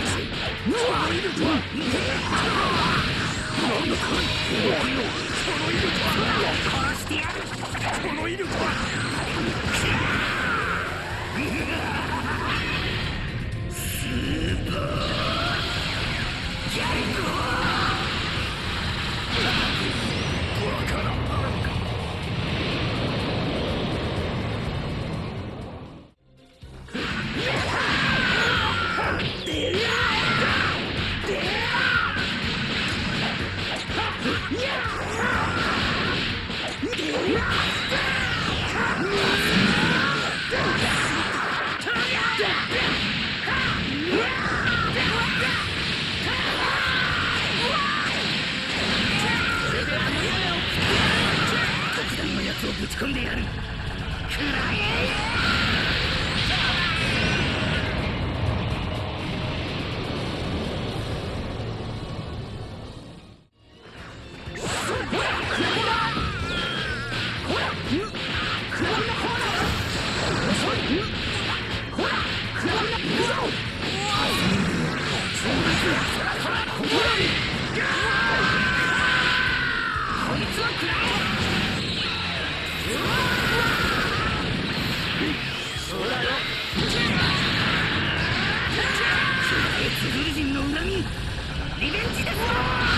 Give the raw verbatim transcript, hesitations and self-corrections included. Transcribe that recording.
リベンジだぞ！